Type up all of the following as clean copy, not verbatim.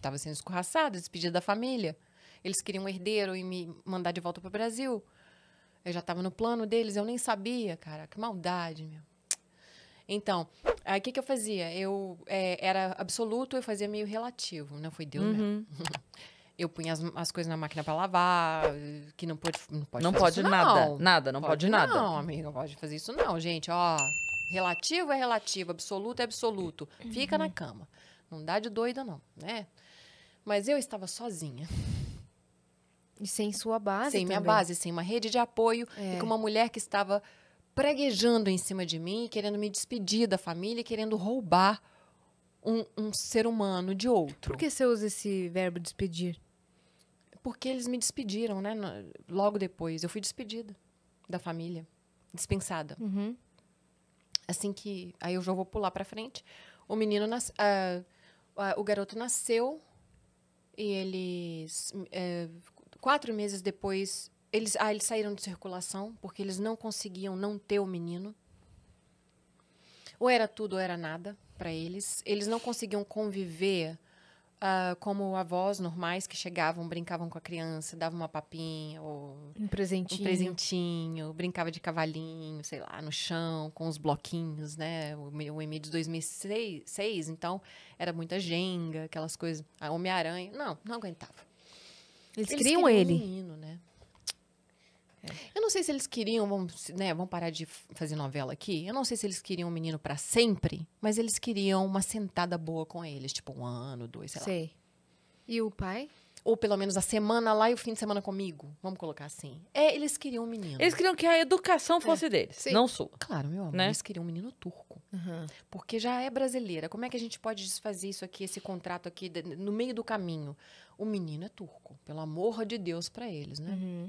estava sendo escorraçada, despedida da família. Eles queriam um herdeiro e me mandar de volta para o Brasil. Eu já estava no plano deles, eu nem sabia, cara. Que maldade, meu. Então, aí o que eu fazia? Eu era absoluto, eu fazia meio relativo, né? Foi Deus mesmo. Eu punha as coisas na máquina para lavar, que não pode fazer isso, nada, não. Nada, não pode nada. Não, amiga, não pode fazer isso não, gente, ó. Relativo é relativo, absoluto é absoluto. Fica na cama. Não dá de doida não, né? Mas eu estava sozinha. E sem sua base também. Sem minha base, sem uma rede de apoio. É. E com uma mulher que estava preguejando em cima de mim, querendo me despedir da família, querendo roubar um ser humano de outro. Por que você usa esse verbo despedir? Porque eles me despediram, né? Logo depois. Eu fui despedida da família. Dispensada. Assim que... Aí eu já vou pular pra frente. O menino... o garoto nasceu e eles... 4 meses depois... Eles saíram de circulação porque eles não conseguiam não ter o menino. Ou era tudo ou era nada para eles. Eles não conseguiam conviver como avós normais que chegavam, brincavam com a criança, davam uma papinha ou um presentinho, brincava de cavalinho, sei lá, no chão, com os bloquinhos, né? O Emir de 2006, então era muita Jenga, aquelas coisas, a Homem-Aranha, não aguentava. Eles criam ele. Um menino, né? Eu não sei se eles queriam, vamos parar de fazer novela aqui. Eu não sei se eles queriam um menino pra sempre, mas eles queriam uma sentada boa com eles, tipo 1 ano, 2, sei lá. Sei. E o pai? Ou pelo menos a semana lá e o fim de semana comigo, vamos colocar assim. Eles queriam um menino. Eles queriam que a educação fosse deles, sim. Não sua. Claro, meu amor, né? Eles queriam um menino turco. Porque já é brasileira. Como é que a gente pode desfazer isso aqui, esse contrato aqui, no meio do caminho? O menino é turco, pelo amor de Deus pra eles, né?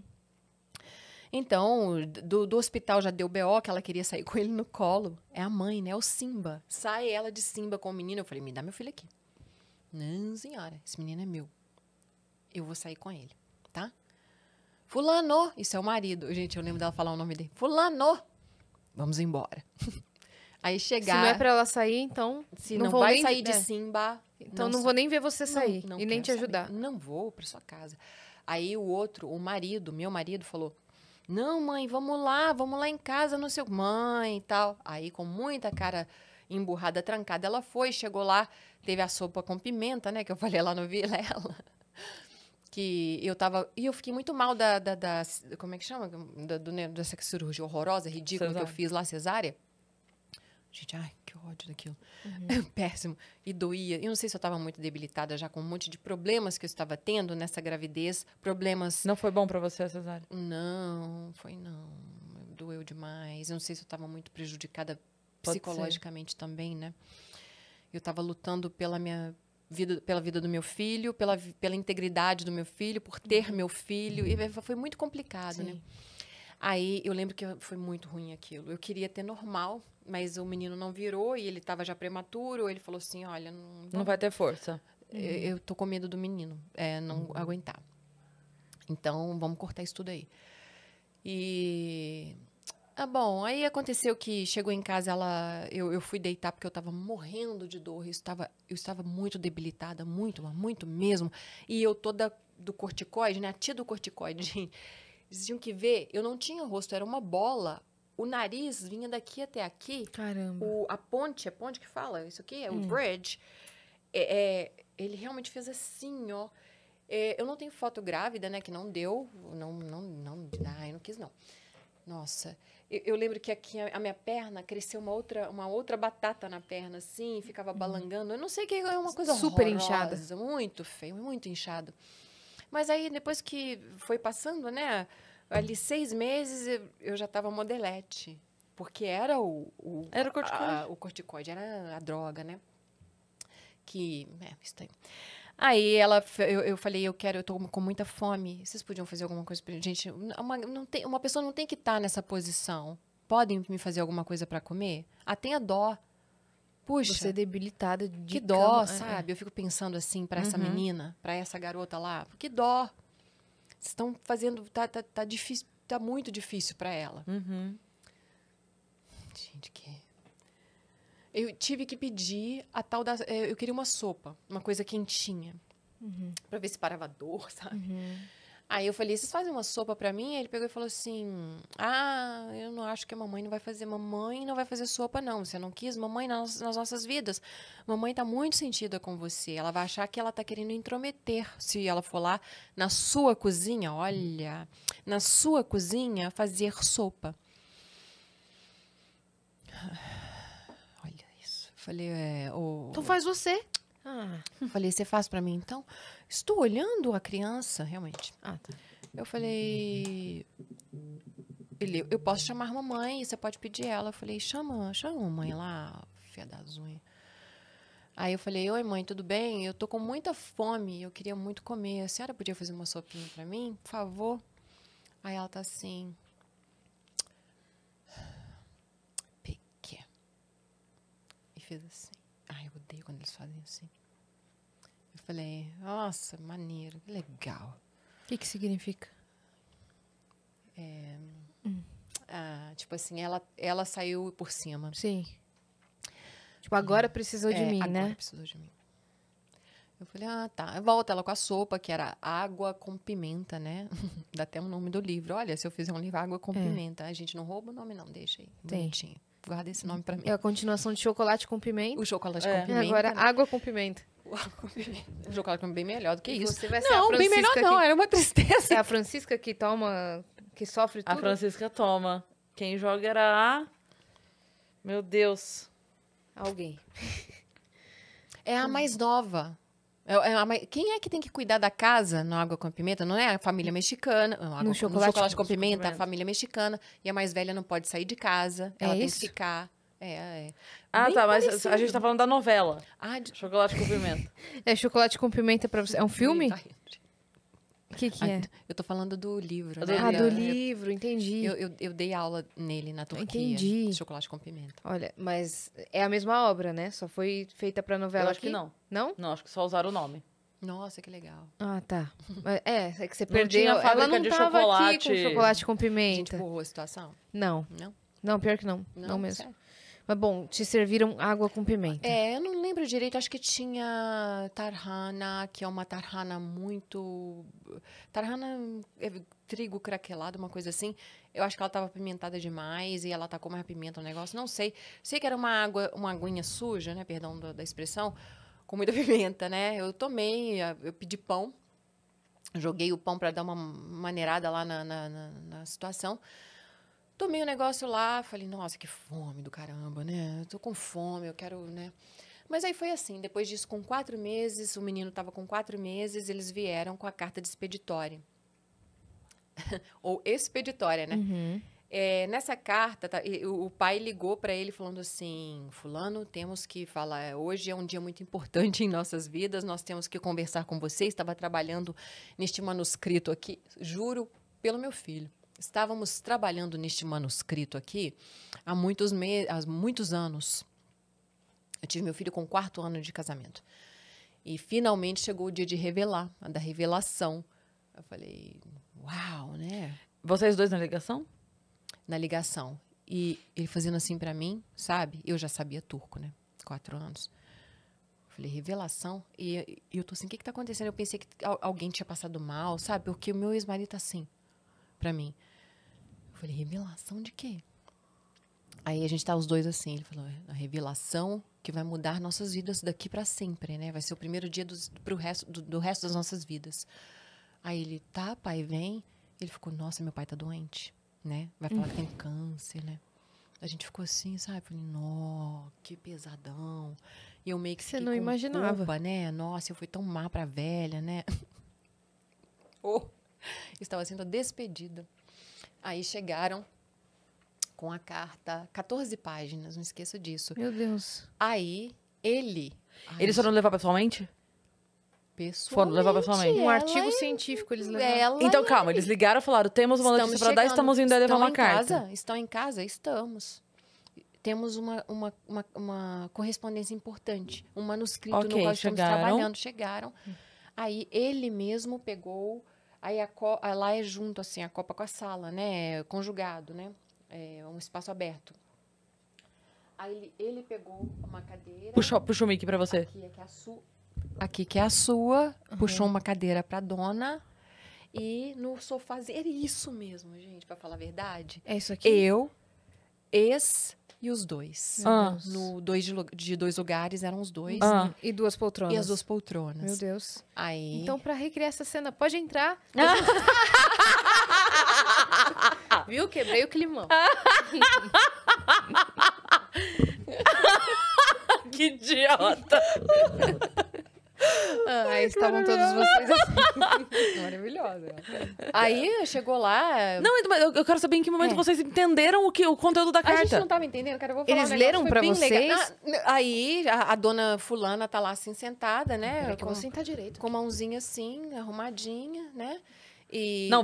Então, do hospital já deu B.O., que ela queria sair com ele no colo. É a mãe, né? O Simba. Sai ela de Simba com o menino. Eu falei, me dá meu filho aqui. Não, senhora. Esse menino é meu. Eu vou sair com ele, tá? Fulano. Isso é o marido. Gente, eu lembro dela falar o nome dele. Fulano. Vamos embora. Aí chegar... Se não é pra ela sair, então... Se não vai sair de Simba... Então não vou nem ver você sair e nem te ajudar. Não vou pra sua casa. Aí o outro, o marido, meu marido, falou... Não, mãe, vamos lá em casa, não sei o... Mãe e tal. Aí, com muita cara emburrada, trancada, ela foi, chegou lá, teve a sopa com pimenta, né? Que eu falei lá no Vilela. Que eu tava... E eu fiquei muito mal como é que chama? Dessa cirurgia horrorosa, ridícula cesárea. Que eu fiz lá, cesárea. Gente, ai, que ódio daquilo. Péssimo. E doía. Eu não sei se eu estava muito debilitada já com um monte de problemas que eu estava tendo nessa gravidez. Problemas... Não foi bom para você a cesárea? Não, foi não. Doeu demais. Eu não sei se eu estava muito prejudicada psicologicamente também, né? Eu estava lutando pela minha vida, pela vida do meu filho, pela integridade do meu filho, por ter meu filho. E foi muito complicado, né? Aí eu lembro que foi muito ruim aquilo. Eu queria ter normal, mas o menino não virou e ele estava já prematuro. Ele falou assim, olha... Não vai ter força. Eu tô com medo do menino, não aguentar. Então, vamos cortar isso tudo aí. E... bom, aí aconteceu que chegou em casa, eu fui deitar porque eu estava morrendo de dor. Eu estava muito debilitada, muito mesmo. E eu toda do corticoide, né? A tia do corticoide, eles tinham que ver, eu não tinha o rosto, era uma bola. O nariz vinha daqui até aqui. Caramba. A ponte que fala, isso aqui é o bridge. Ele realmente fez assim, ó. Eu não tenho foto grávida, né, que não deu. Eu não quis, não. Nossa. Eu lembro que aqui a minha perna cresceu uma outra batata na perna, assim, ficava balangando. Eu não sei o que, é uma coisa super horrorosa, inchada. Muito feio, muito inchado. Mas aí, depois que foi passando, né, ali 6 meses, eu já tava modelete. Porque era era o corticoide. O corticoide, era a droga, né? Que, isso aí. Aí eu falei, eu tô com muita fome. Vocês podiam fazer alguma coisa pra mim? Gente, uma pessoa não tem que estar nessa posição. Podem me fazer alguma coisa pra comer? Tenha dó. Puxa, você é debilitada de que dó, sabe? Eu fico pensando assim pra essa menina, pra essa garota lá. Que dó. Vocês estão fazendo... Tá difícil, tá muito difícil pra ela. Gente, que... Eu tive que pedir a tal da... Eu queria uma sopa, uma coisa quentinha. Pra ver se parava dor, sabe? Aí eu falei, vocês fazem uma sopa pra mim? Aí ele pegou e falou assim, ah, eu não acho que a mamãe não vai fazer. Mamãe não vai fazer sopa, não. Você não quis? Mamãe, nas nossas vidas. Mamãe tá muito sentida com você. Ela vai achar que ela tá querendo intrometer. Se ela for lá na sua cozinha, olha, na sua cozinha fazer sopa. Olha isso. Eu falei, então faz você. Falei, você faz pra mim, então? Estou olhando a criança, realmente. Tá. Eu falei, ele, eu posso chamar mamãe, você pode pedir ela. Eu falei, chama mamãe lá, fia das unhas. Aí eu falei, oi mãe, tudo bem? Eu tô com muita fome, eu queria muito comer. A senhora podia fazer uma sopinha pra mim, por favor? Aí ela tá assim... Pequê. E fez assim. Ai, eu odeio quando eles fazem assim. Eu falei, nossa, maneiro, que legal. O que que significa? Tipo assim, ela saiu por cima. Sim. Tipo, agora precisou de mim, né? Agora precisou de mim. Eu falei, tá. Volta ela com a sopa, que era água com pimenta, né? Dá até o nome do livro. Olha, se eu fizer um livro, água com pimenta. A gente não rouba o nome, não, deixa aí. Bonitinho. Guarda esse nome pra mim. É a continuação de chocolate com pimenta. O chocolate com pimenta. Agora, né? Água com pimenta. O chocolate com bem melhor do que isso. Você vai ser a Francisca bem melhor que... não. Era uma tristeza. É a Francisca que toma, que sofre tudo? A Francisca toma. Quem joga era a... Meu Deus. Alguém. É a mais nova. Quem é que tem que cuidar da casa na água com pimenta? Não é a família mexicana. No chocolate com pimenta, a família mexicana. E a mais velha não pode sair de casa. Ela tem que ficar. Tá, parecido. Mas a gente tá falando da novela. Chocolate com pimenta. Chocolate com pimenta pra você. É um filme? O que é? Eu tô falando do livro. Né? Do livro, entendi. Eu dei aula nele na Turquia. Entendi. Chocolate com pimenta. Olha, mas é a mesma obra, né? Só foi feita pra novela. Eu acho que não. Não? Não, acho que só usaram o nome. Nossa, que legal. Tá. É que você perdeu. Ela não tava aqui com chocolate com pimenta. A gente borrou a situação? Não. Não? Não, pior que não. Não mesmo. Sério? Mas, bom, te serviram água com pimenta. Eu não lembro direito. Acho que tinha tarhana, que é uma tarhana muito... Tarhana é trigo craquelado, uma coisa assim. Eu acho que ela estava apimentada demais e ela tacou mais pimenta no negócio. Não sei. Sei que era uma aguinha suja, né? Perdão da expressão. Com muita pimenta, né? Eu tomei, eu pedi pão. Joguei o pão para dar uma maneirada lá na situação. Tomei um negócio lá, falei, nossa, que fome do caramba, né? Eu tô com fome, eu quero, né? Mas aí foi assim, depois disso, com 4 meses, o menino tava com 4 meses, eles vieram com a carta de expeditória. Ou expeditória, né? Nessa carta, o pai ligou pra ele falando assim, fulano, temos que falar, hoje é um dia muito importante em nossas vidas, nós temos que conversar com você, estava trabalhando neste manuscrito aqui, juro pelo meu filho. Estávamos trabalhando neste manuscrito aqui há muitos anos. Eu tive meu filho com o 4º ano de casamento. E finalmente chegou o dia de revelar, a da revelação. Eu falei, uau, né? Vocês dois na ligação? Na ligação. E ele fazendo assim pra mim, sabe? Eu já sabia turco, né? 4 anos. Eu falei, revelação? E eu tô assim, o que que tá acontecendo? Eu pensei que alguém tinha passado mal, sabe? Porque o meu ex-marido tá assim, pra mim. Eu falei, revelação de quê? Aí a gente tá os dois assim, ele falou, a revelação que vai mudar nossas vidas daqui pra sempre, né? Vai ser o primeiro dia do resto das nossas vidas. Aí ele, tá, pai, vem. Ele ficou, nossa, meu pai tá doente, né? Vai falar que tem câncer, né? A gente ficou assim, sabe? Falei, nó, que pesadão. E eu meio que fiquei com culpa, né? Nossa, eu fui tão má pra velha, né? Estava sendo despedida. Aí chegaram com a carta, 14 páginas, não esqueça disso. Meu Deus. Aí, eles foram levar pessoalmente? Foram levar pessoalmente. Um artigo científico eles levaram. Então, calma, eles ligaram e falaram, temos uma notícia pra dar, estamos indo levar uma carta. Estão em casa? Estamos. Temos uma correspondência importante, um manuscrito no qual estamos trabalhando. Chegaram. Aí, ele mesmo pegou... Aí lá é junto, assim, a copa com a sala, né? Conjugado, né? É um espaço aberto. Aí ele pegou uma cadeira... Puxa o mic pra você. Aqui que é a sua. Aqui que é a sua. puxou uma cadeira para a dona e no sofazinho. Era isso mesmo, gente, para falar a verdade. É isso aqui? Eu, ex e os dois. No dois de dois lugares, eram os dois. Né? E duas poltronas. E as duas poltronas. Meu Deus. Aí... Então, para recriar essa cena, pode entrar. Viu? Quebrei o climão. Que idiota. Aí estavam todos vocês assim. Maravilhosa. Aí chegou lá. Não, eu quero saber em que momento vocês entenderam o conteúdo da carta. A gente não tava entendendo, cara. Eu vou falar. Eles leram pra vocês? Aí a dona fulana tá lá assim sentada, né? Como sentar direito. Com a mãozinha assim, arrumadinha, né? E... Não,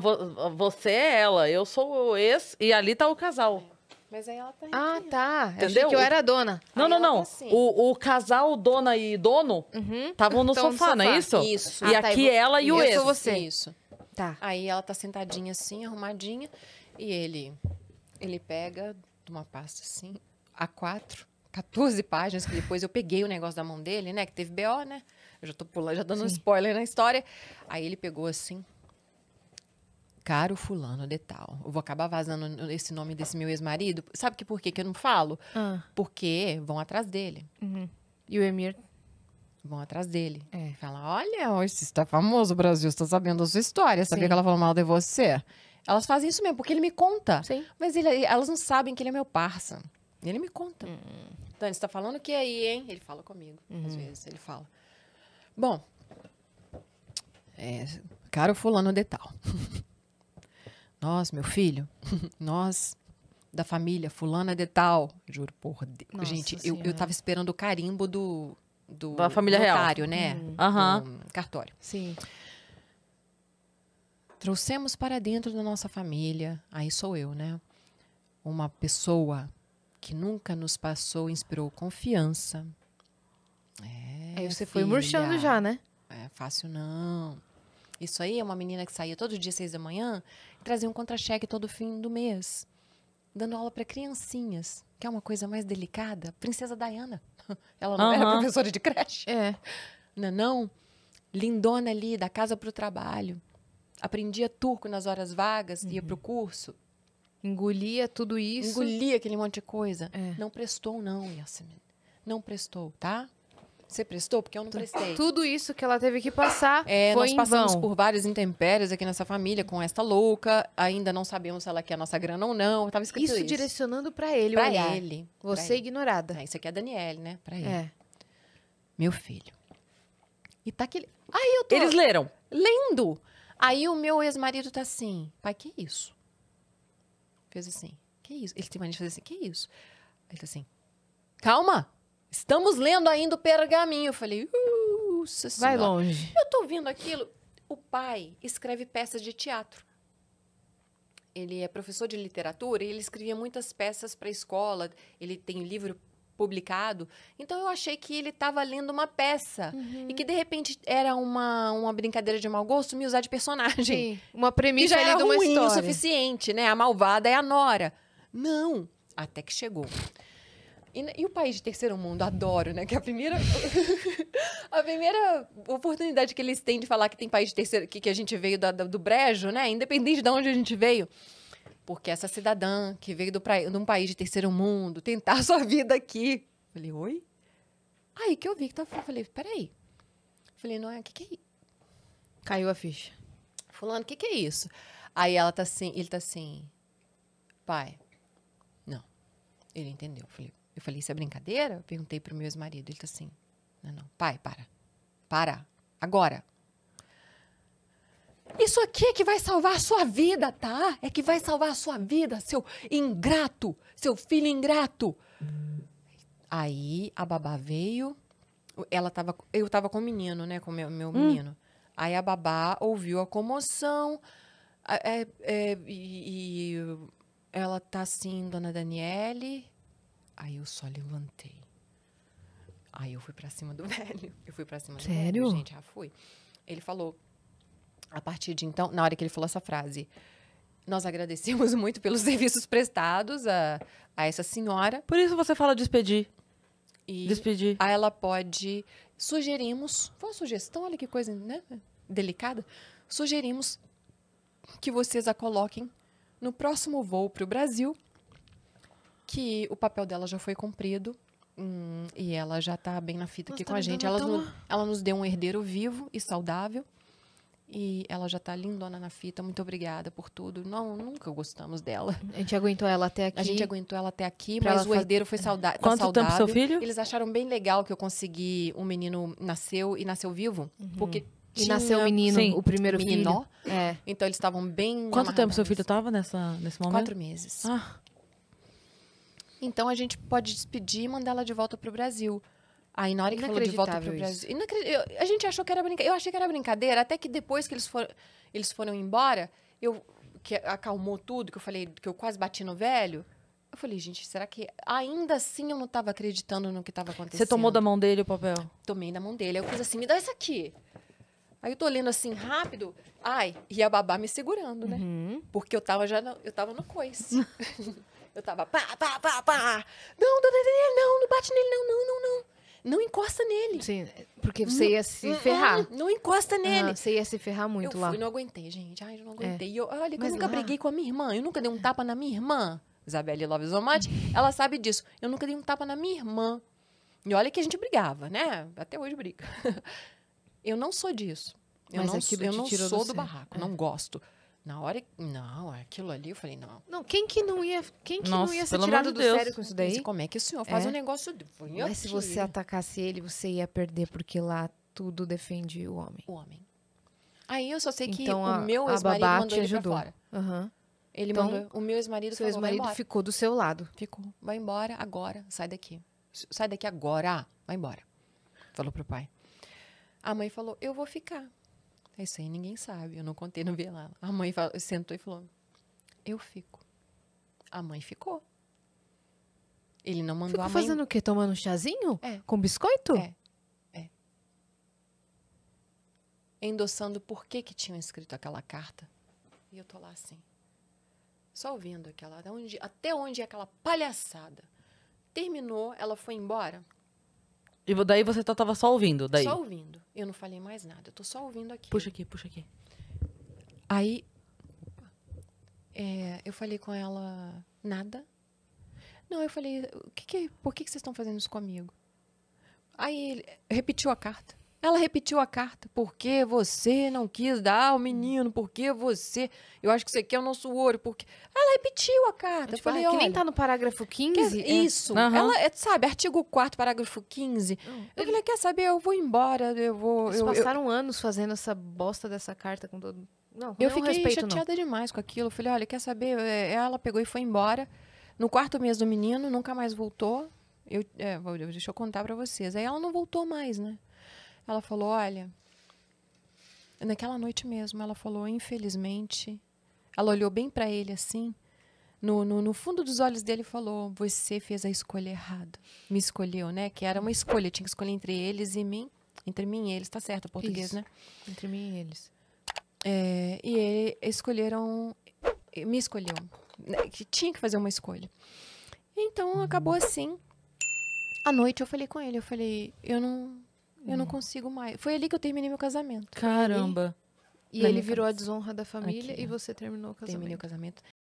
você é ela, eu sou o ex e ali tá o casal. Mas aí ela tá... Ah, tá. Entendeu? Eu achei que eu era a dona. Não, aí não, não. Tá assim. O casal, dona e dono, estavam no sofá, não é isso? Isso. E tá, aqui ela e o ex. Eu sou você. Isso. Tá. Aí ela tá sentadinha assim, arrumadinha. E ele pega de uma pasta assim, A4, 14 páginas, que depois eu peguei o negócio da mão dele, né? Que teve BO, né? Eu já tô pulando, já dando um spoiler na história. Aí ele pegou assim... Caro fulano de tal. Eu vou acabar vazando esse nome desse meu ex-marido. Sabe que por quê que eu não falo? Porque vão atrás dele. E o Emir? Vão atrás dele. Fala, olha, você está famoso, Brasil. Você está sabendo da sua história. Sabia que ela falou mal de você? Elas fazem isso mesmo, porque ele me conta. Sim. Mas elas não sabem que ele é meu parça. Ele me conta. Dani, você está falando o que aí, hein? Ele fala comigo. Às vezes ele fala. Bom. Caro fulano de tal. Nós, meu filho, nós da família fulana de tal, juro por Deus. Nossa, gente, eu tava esperando o carimbo da família notário, real, né? Do cartório. Sim. Trouxemos para dentro da nossa família, aí sou eu, né? Uma pessoa que nunca nos passou, inspirou confiança. Aí você foi murchando já, né? É fácil não. Isso aí é uma menina que saía todo dia 6 da manhã e trazia um contra-cheque todo fim do mês, dando aula para criancinhas, que é uma coisa mais delicada. Princesa Diana. Ela não era professora de creche. Não, não. Lindona ali, da casa para o trabalho. Aprendia turco nas horas vagas, ia para o curso. Engolia tudo isso. Engolia aquele monte de coisa. Não prestou, não, Yasmin. Não prestou, tá? Você prestou? Porque eu não prestei. Tudo isso que ela teve que passar foi em vão. Nós passamos por várias intempéries aqui nessa família com esta louca. Ainda não sabemos se ela quer a nossa grana ou não. Eu tava escrito isso. Direcionando pra ele. Pra ele. Você ignorada. Isso aqui é a Daniele, né? Pra ele. Meu filho. E tá aquele... Aí eu tô... Eles leram. Lendo. Aí o meu ex-marido tá assim. Pai, que isso? Fez assim. Que isso? Ele tem mania de fazer assim. Que isso? Ele tá assim. Calma. Estamos lendo ainda o pergaminho. Eu falei, nossa senhora. Vai longe. Eu tô ouvindo aquilo. O pai escreve peças de teatro. Ele é professor de literatura e ele escrevia muitas peças para a escola. Ele tem livro publicado. Então, eu achei que ele estava lendo uma peça. E que, de repente, era uma brincadeira de mau gosto, me usar de personagem. Sim, uma premissa ali de uma história. Que já é ruim o suficiente, né? A malvada é a Nora. Não. Até que chegou. E o país de terceiro mundo, adoro, né? Que é a primeira oportunidade que eles têm de falar que tem país de terceiro... Que a gente veio do brejo, né? Independente de onde a gente veio. Porque essa cidadã que veio de um país de terceiro mundo tentar sua vida aqui. Falei, oi? Aí que eu vi que tava... Falei, peraí. Falei, não é... O que é isso? Caiu a ficha. Fulano, o que é isso? Aí ela tá assim... Ele tá assim... Pai. Não. Ele entendeu. Eu falei, isso é brincadeira? Eu perguntei pro meu ex-marido. Ele tá assim, não, não. Pai, para. Para. Agora. Isso aqui é que vai salvar a sua vida, tá? É que vai salvar a sua vida, seu ingrato. Seu filho ingrato. Aí, a babá veio. Eu tava com o menino, né? Com o meu menino. Aí, a babá ouviu a comoção. E ela tá assim, dona Daniele... Aí eu só levantei. Aí eu fui pra cima do velho. Eu fui pra cima do velho. Sério? Gente, já fui. Ele falou, a partir de então, na hora que ele falou essa frase, nós agradecemos muito pelos serviços prestados a essa senhora. Por isso você fala despedir. Despedir. Aí ela pode sugerimos, foi uma sugestão, olha que coisa, né, delicada, sugerimos que vocês a coloquem no próximo voo para o Brasil, que o papel dela já foi cumprido, e ela já está bem na fita aqui com a gente. Ela nos deu um herdeiro vivo e saudável, e ela já tá lindona na fita, muito obrigada por tudo. Não, nunca gostamos dela. A gente aguentou ela até aqui. A gente aguentou ela até aqui, mas o herdeiro foi saudável. Quanto tempo seu filho? Eles acharam bem legal que eu consegui, um menino nasceu e nasceu vivo, porque e nasceu o menino, sim, o primeiro menino. Filho. É. Então eles estavam bem. Quanto tempo seu filho tava nesse momento? 4 meses. Ah. Então a gente pode despedir e mandar ela de volta pro Brasil. Aí na hora que falou de volta pro Brasil... A gente achou que era brincadeira. Eu achei que era brincadeira, até que depois que eles foram embora, que acalmou tudo, que eu falei, que eu quase bati no velho. Eu falei, gente, será que ainda assim eu não tava acreditando no que tava acontecendo? Você tomou da mão dele o papel? Tomei da mão dele. Aí eu fiz assim, me dá isso aqui. Aí eu tô lendo assim, rápido. Ai, e a babá me segurando, né? Uhum. Porque eu tava no coice. Eu tava pá, pá, pá, pá. Não, dona Daniela, não bate nele, não. Não encosta nele. Sim, porque você ia se ferrar. Não encosta nele. Você ia se ferrar muito lá. Eu não aguentei, gente. Ai, eu não aguentei. E olha, eu nunca briguei com a minha irmã. Eu nunca dei um tapa na minha irmã. Isabelle Lovisomate, ela sabe disso. Eu nunca dei um tapa na minha irmã. E olha que a gente brigava, né? Até hoje briga. Eu não sou disso. Eu não sou do barraco. É. Não gosto. Na hora... Não, aquilo ali, eu falei, não. Não, quem que não ia ser tirado do sério com isso daí? Mas como é que o senhor faz um negócio... Mas se você atacasse ele, você ia perder, porque lá tudo defende o homem. O homem. Aí eu só sei que então, o meu ex-marido mandou ele pra fora. Uhum. Ele mandou... O meu ex-marido falou, seu ex-marido ficou do seu lado. Ficou. Vai embora agora, sai daqui. Sai daqui agora, vai embora. Falou pro pai. A mãe falou, eu vou ficar. Isso aí ninguém sabe, eu não contei no velório. A mãe sentou e falou, eu fico. A mãe ficou. Ele não mandou a mãe... fazendo o quê? Tomando um chazinho? É. Com biscoito? É. Endossando por que tinham escrito aquela carta. E eu tô lá assim. Só ouvindo aquela... Até onde aquela palhaçada. Terminou, ela foi embora... E daí você tava só ouvindo? Daí. Só ouvindo. Eu não falei mais nada. Eu tô só ouvindo aqui. Puxa aqui. Aí, eu falei com ela, nada. Não, eu falei, por que vocês estão fazendo isso comigo? Aí, ele repetiu a carta. Ela repetiu a carta. Por que você não quis dar ao menino? Por que você... Eu acho que você quer o nosso ouro. Porque... Ela repetiu a carta. Eu falei, olha, que nem tá no parágrafo 15. Isso. Uhum. Ela, sabe, artigo 4, parágrafo 15. Eu falei, quer saber? Eu vou embora. Eles passaram anos fazendo essa bosta dessa carta com todo... Não, eu fiquei chateada demais com aquilo. Eu falei, olha, quer saber? Ela pegou e foi embora. No quarto mês do menino, nunca mais voltou. Deixa eu contar pra vocês. Aí ela não voltou mais, né? Ela falou, olha, naquela noite mesmo, ela falou, infelizmente, ela olhou bem para ele assim, no fundo dos olhos dele falou, você fez a escolha errada, me escolheu, né? Que era uma escolha, tinha que escolher entre eles e mim, entre mim e eles, tá certo, português, isso, né? Entre mim e eles. E escolheram, me escolheu, que tinha que fazer uma escolha. Então, acabou assim, à noite eu falei com ele, eu não consigo mais. Foi ali que eu terminei meu casamento. Caramba. E ele virou a desonra da família. Aqui, e você terminou o casamento. Terminei o casamento.